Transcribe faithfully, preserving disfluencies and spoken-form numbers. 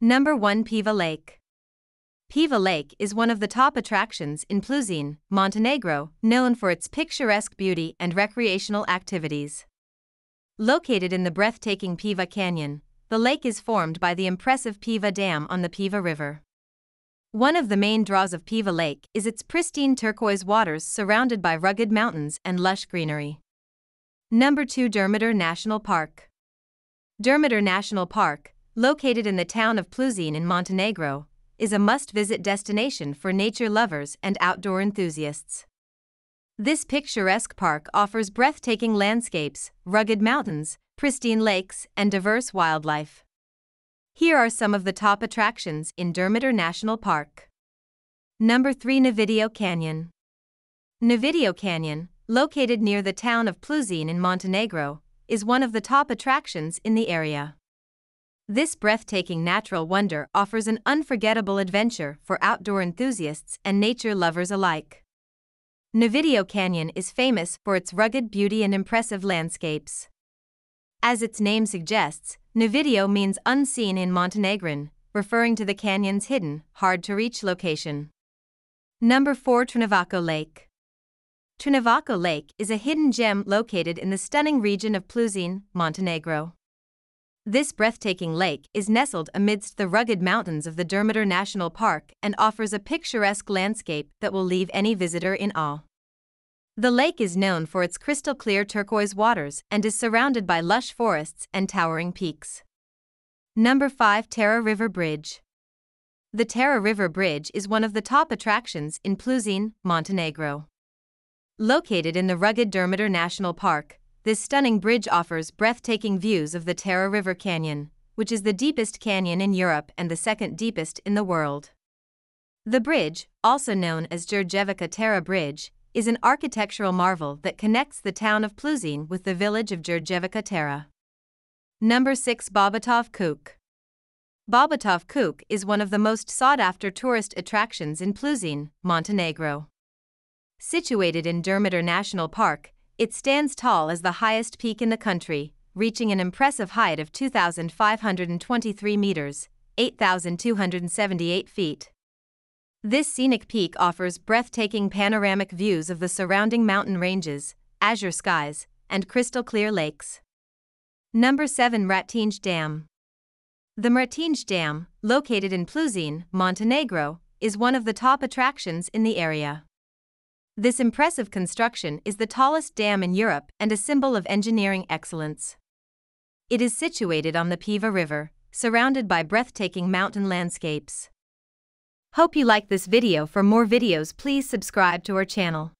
Number one. Piva Lake. Piva Lake is one of the top attractions in Pluzine, Montenegro, known for its picturesque beauty and recreational activities. Located in the breathtaking Piva Canyon, the lake is formed by the impressive Piva Dam on the Piva River. One of the main draws of Piva Lake is its pristine turquoise waters surrounded by rugged mountains and lush greenery. Number two. Durmitor National Park. Durmitor National Park, located in the town of Pluzine in Montenegro, is a must-visit destination for nature lovers and outdoor enthusiasts. This picturesque park offers breathtaking landscapes, rugged mountains, pristine lakes, and diverse wildlife. Here are some of the top attractions in Durmitor National Park. Number three. Nevidio Canyon. Nevidio Canyon, located near the town of Pluzine in Montenegro, is one of the top attractions in the area. This breathtaking natural wonder offers an unforgettable adventure for outdoor enthusiasts and nature lovers alike. Nevidio Canyon is famous for its rugged beauty and impressive landscapes. As its name suggests, Nevidio means unseen in Montenegrin, referring to the canyon's hidden, hard-to-reach location. Number four. Trnovačko Lake. Trnovačko Lake is a hidden gem located in the stunning region of Pluzine, Montenegro. This breathtaking lake is nestled amidst the rugged mountains of the Durmitor National Park and offers a picturesque landscape that will leave any visitor in awe. The lake is known for its crystal-clear turquoise waters and is surrounded by lush forests and towering peaks. Number five. Tara River Bridge. The Tara River Bridge is one of the top attractions in Pluzine, Montenegro. Located in the rugged Durmitor National Park, this stunning bridge offers breathtaking views of the Tara River Canyon, which is the deepest canyon in Europe and the second deepest in the world. The bridge, also known as Đurđevica Tara Bridge, is an architectural marvel that connects the town of Pluzine with the village of Đurđevica Tara. Number six. Bobotov Kuk. Bobotov Kuk is one of the most sought-after tourist attractions in Pluzine, Montenegro. Situated in Durmitor National Park, it stands tall as the highest peak in the country, reaching an impressive height of two thousand five hundred twenty-three meters, eight thousand two hundred seventy-eight feet. This scenic peak offers breathtaking panoramic views of the surrounding mountain ranges, azure skies, and crystal-clear lakes. Number seven. Mratinge Dam. The Mratinge Dam, located in Pluzine, Montenegro, is one of the top attractions in the area. This impressive construction is the tallest dam in Europe and a symbol of engineering excellence. It is situated on the Piva River, surrounded by breathtaking mountain landscapes. Hope you like this video. For more videos, please subscribe to our channel.